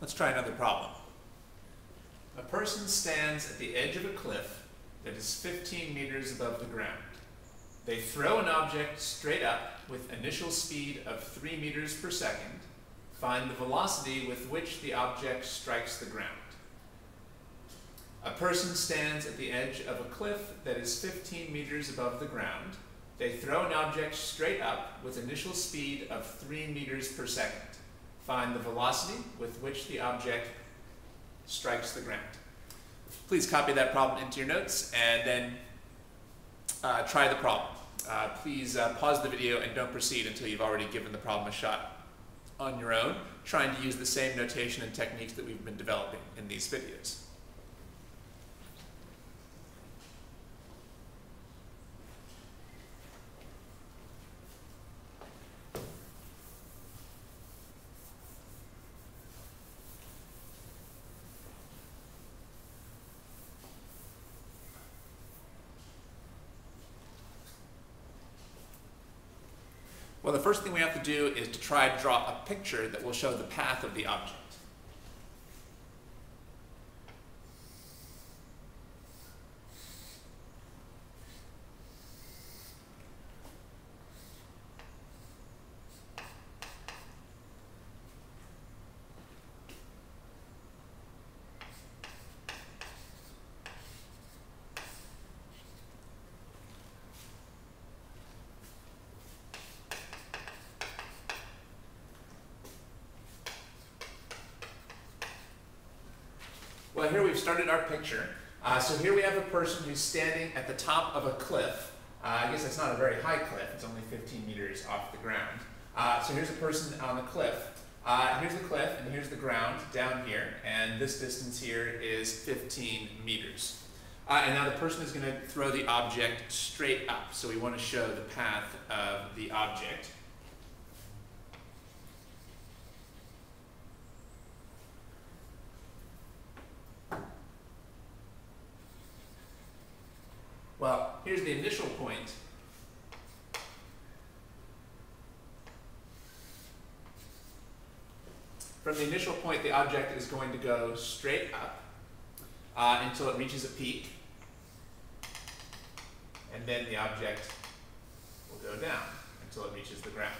Let's try another problem. A person stands at the edge of a cliff that is 15 meters above the ground. They throw an object straight up with initial speed of 3 meters per second. Find the velocity with which the object strikes the ground. A person stands at the edge of a cliff that is 15 meters above the ground. They throw an object straight up with initial speed of 3 meters per second. Find the velocity with which the object strikes the ground. Please copy that problem into your notes and then try the problem. Please pause the video and don't proceed until you've already given the problem a shot on your own, trying to use the same notation and techniques that we've been developing in these videos. Well, the first thing we have to do is to try to draw a picture that will show the path of the object. Well, here we've started our picture. So here we have a person who's standing at the top of a cliff. I guess that's not a very high cliff. It's only 15 meters off the ground. So here's a person on the cliff. Here's the cliff, and here's the ground down here. And this distance here is 15 meters. And now the person is going to throw the object straight up. So we want to show the path of the object. Well, here's the initial point. From the initial point, the object is going to go straight up until it reaches a peak, and then the object will go down until it reaches the ground.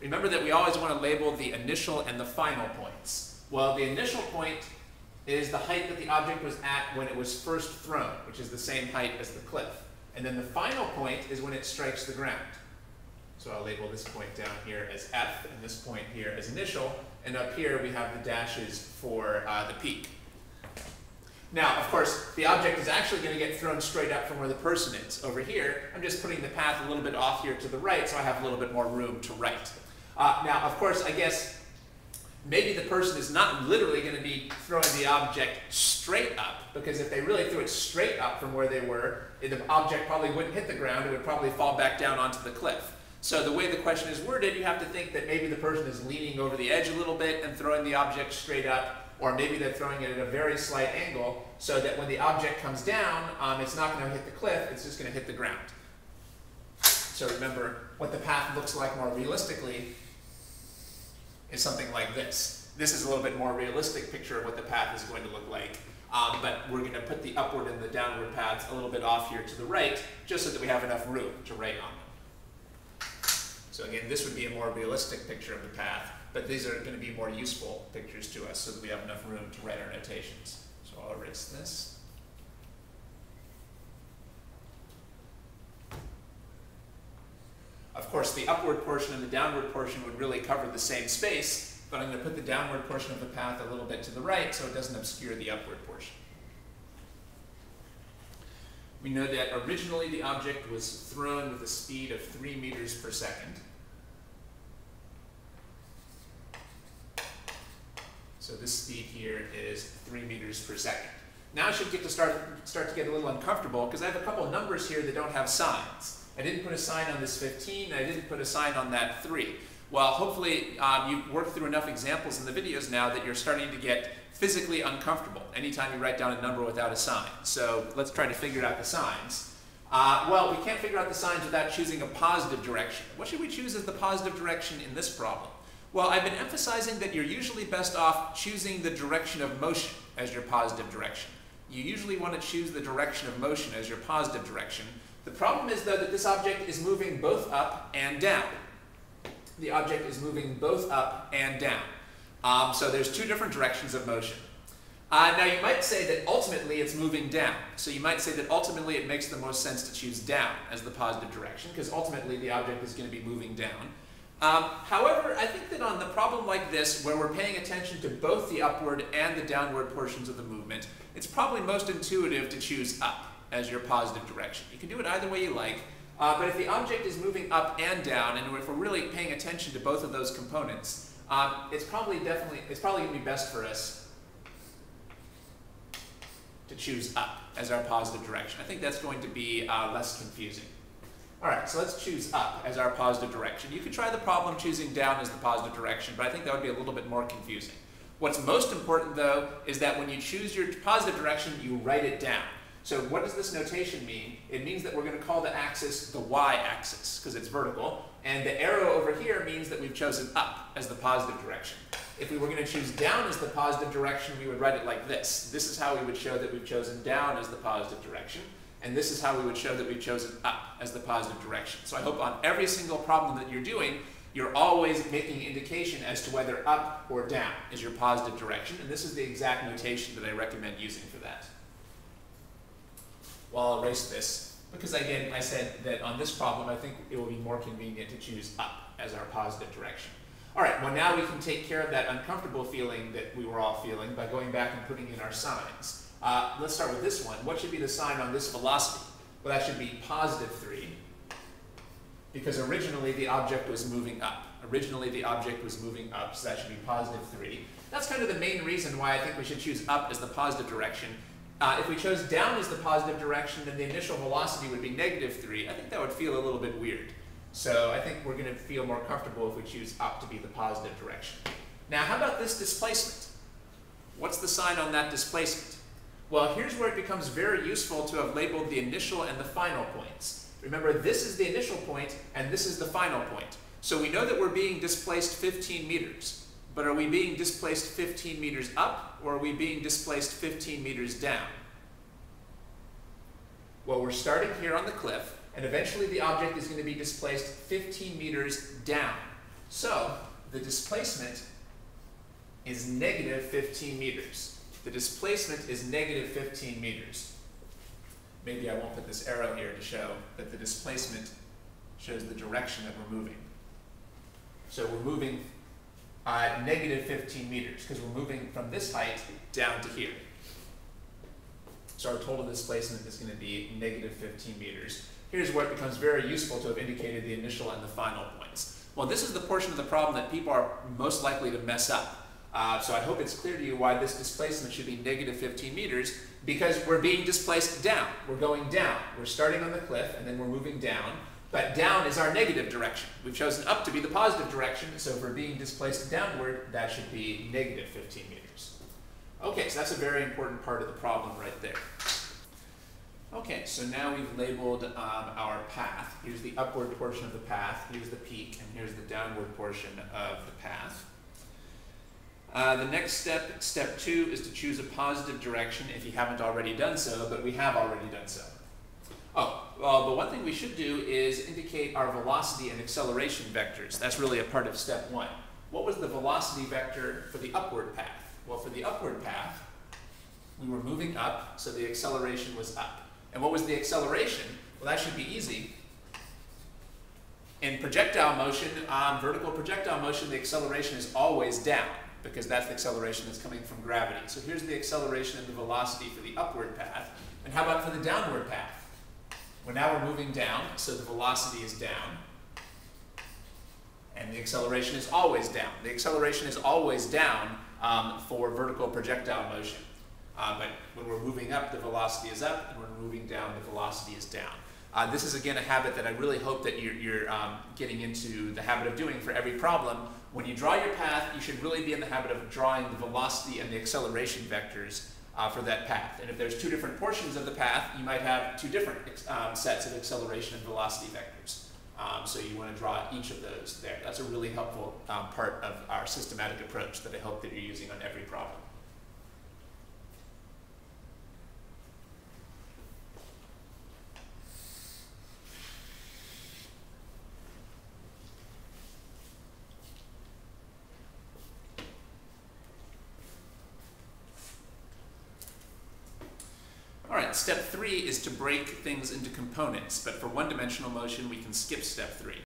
Remember that we always want to label the initial and the final points. Well, the initial point is the height that the object was at when it was first thrown, which is the same height as the cliff. And then the final point is when it strikes the ground. So I'll label this point down here as F, and this point here as initial, and up here we have the dashes for the peak. Now, of course, the object is actually going to get thrown straight up from where the person is. Over here, I'm just putting the path a little bit off here to the right, so I have a little bit more room to write. Now, of course, I guess maybe the person is not literally going to be throwing the object straight up, because if they really threw it straight up from where they were, the object probably wouldn't hit the ground. It would probably fall back down onto the cliff. So the way the question is worded, you have to think that maybe the person is leaning over the edge a little bit and throwing the object straight up, or maybe they're throwing it at a very slight angle so that when the object comes down, it's not going to hit the cliff. It's just going to hit the ground. So remember, what the path looks like more realistically is something like this. This is a little bit more realistic picture of what the path is going to look like, but we're going to put the upward and the downward paths a little bit off here to the right, just so that we have enough room to write on them. So again, this would be a more realistic picture of the path, but these are going to be more useful pictures to us so that we have enough room to write our notations. So I'll erase this. Of course, the upward portion and the downward portion would really cover the same space, but I'm going to put the downward portion of the path a little bit to the right so it doesn't obscure the upward portion. We know that originally the object was thrown with a speed of 3 meters per second. So this speed here is 3 meters per second. Now I should get to start to get a little uncomfortable, because I have a couple of numbers here that don't have signs. I didn't put a sign on this 15, and I didn't put a sign on that 3. Well, hopefully you've worked through enough examples in the videos now that you're starting to get physically uncomfortable anytime you write down a number without a sign. So let's try to figure out the signs. Well, we can't figure out the signs without choosing a positive direction. What should we choose as the positive direction in this problem? Well, I've been emphasizing that you're usually best off choosing the direction of motion as your positive direction. You usually want to choose the direction of motion as your positive direction. The problem is, though, that this object is moving both up and down. The object is moving both up and down. So there's two different directions of motion. Now you might say that ultimately it's moving down. So you might say that ultimately it makes the most sense to choose down as the positive direction, because ultimately the object is going to be moving down. However, I think that on the problem like this, where we're paying attention to both the upward and the downward portions of the movement, it's probably most intuitive to choose up as your positive direction. You can do it either way you like, but if the object is moving up and down, and if we're really paying attention to both of those components, it's probably going to be best for us to choose up as our positive direction. I think that's going to be less confusing. All right, so let's choose up as our positive direction. You could try the problem choosing down as the positive direction, but I think that would be a little bit more confusing. What's most important, though, is that when you choose your positive direction, you write it down. So what does this notation mean? It means that we're going to call the axis the y-axis, because it's vertical, and the arrow over here means that we've chosen up as the positive direction. If we were going to choose down as the positive direction, we would write it like this. This is how we would show that we've chosen down as the positive direction. And this is how we would show that we've chosen up as the positive direction. So I hope on every single problem that you're doing, you're always making indication as to whether up or down is your positive direction. And this is the exact notation that I recommend using for that. Well, I'll erase this, because again, I said that on this problem, I think it will be more convenient to choose up as our positive direction. All right, well now we can take care of that uncomfortable feeling that we were all feeling by going back and putting in our signs. Let's start with this one. What should be the sign on this velocity? Well, that should be positive 3, because originally the object was moving up. Originally the object was moving up, so that should be positive 3. That's kind of the main reason why I think we should choose up as the positive direction. If we chose down as the positive direction, then the initial velocity would be negative 3. I think that would feel a little bit weird. So I think we're going to feel more comfortable if we choose up to be the positive direction. Now, how about this displacement? What's the sign on that displacement? Well, here's where it becomes very useful to have labeled the initial and the final points. Remember, this is the initial point, and this is the final point. So we know that we're being displaced 15 meters. But are we being displaced 15 meters up, or are we being displaced 15 meters down? Well, we're starting here on the cliff, and eventually the object is going to be displaced 15 meters down. So the displacement is negative 15 meters. The displacement is negative 15 meters. Maybe I won't put this arrow here to show that the displacement shows the direction that we're moving. So we're moving negative 15 meters, because we're moving from this height down to here. So our total displacement is going to be negative 15 meters. Here's where it becomes very useful to have indicated the initial and the final points. Well, this is the portion of the problem that people are most likely to mess up. So I hope it's clear to you why this displacement should be negative 15 meters, because we're being displaced down. We're going down. We're starting on the cliff, and then we're moving down. But down is our negative direction. We've chosen up to be the positive direction, so if we're being displaced downward, that should be negative 15 meters. Okay, so that's a very important part of the problem right there. Okay, so now we've labeled our path. Here's the upward portion of the path, here's the peak, and here's the downward portion of the path. The next step, step 2, is to choose a positive direction if you haven't already done so, but we have already done so. Oh, well, but one thing we should do is indicate our velocity and acceleration vectors. That's really a part of step 1. What was the velocity vector for the upward path? Well, for the upward path, we were moving up, so the acceleration was up. And what was the acceleration? Well, that should be easy. In projectile motion, vertical projectile motion, the acceleration is always down, because that's the acceleration that's coming from gravity. So here's the acceleration and the velocity for the upward path. And how about for the downward path? Well, now we're moving down, so the velocity is down. And the acceleration is always down. The acceleration is always down for vertical projectile motion. But when we're moving up, the velocity is up, and when we're moving down, the velocity is down. This is, again, a habit that I really hope that you're getting into the habit of doing for every problem. When you draw your path, you should really be in the habit of drawing the velocity and the acceleration vectors for that path. And if there's two different portions of the path, you might have two different sets of acceleration and velocity vectors. So you want to draw each of those there. That's a really helpful part of our systematic approach that I hope that you're using on every problem. Step 3 is to break things into components, but for one-dimensional motion, we can skip step 3.